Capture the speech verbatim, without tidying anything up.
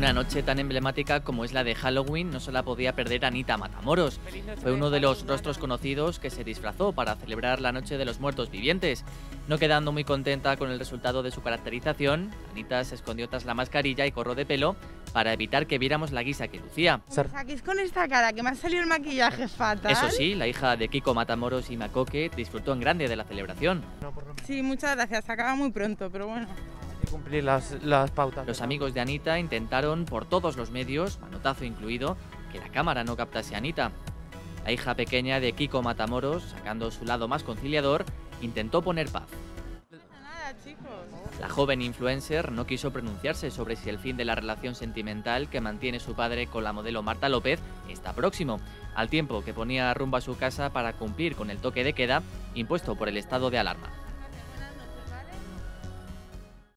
Una noche tan emblemática como es la de Halloween no se la podía perder Anita Matamoros. Fue uno de los rostros conocidos que se disfrazó para celebrar la Noche de los Muertos Vivientes. No quedando muy contenta con el resultado de su caracterización, Anita se escondió tras la mascarilla y corro de pelo para evitar que viéramos la guisa que lucía. ¿Me saquís con esta cara que me ha salido el maquillaje fatal? Eso sí, la hija de Kiko Matamoros y Makoke disfrutó en grande de la celebración. Sí, muchas gracias, se acaba muy pronto, pero bueno. Cumplir las, las pautas. Los amigos de Anita intentaron por todos los medios, manotazo incluido, que la cámara no captase a Anita. La hija pequeña de Kiko Matamoros, sacando su lado más conciliador, intentó poner paz. No pasa nada, chicos. La joven influencer no quiso pronunciarse sobre si el fin de la relación sentimental que mantiene su padre con la modelo Marta López está próximo, al tiempo que ponía rumbo a su casa para cumplir con el toque de queda impuesto por el estado de alarma.